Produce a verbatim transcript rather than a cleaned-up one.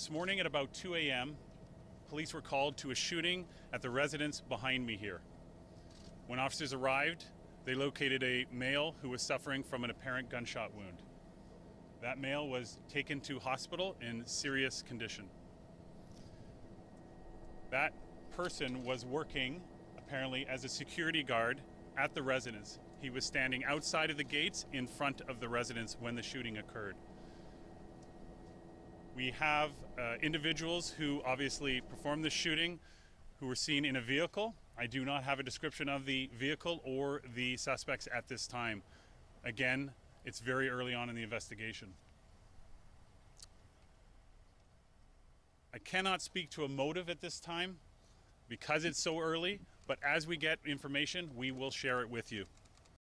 This morning at about two A M, police were called to a shooting at the residence behind me here. When officers arrived, they located a male who was suffering from an apparent gunshot wound. That male was taken to hospital in serious condition. That person was working, apparently, as a security guard at the residence. He was standing outside of the gates in front of the residence when the shooting occurred. We have uh, individuals who obviously performed the shooting who were seen in a vehicle. I do not have a description of the vehicle or the suspects at this time. Again, it's very early on in the investigation. I cannot speak to a motive at this time because it's so early, but as we get information, we will share it with you.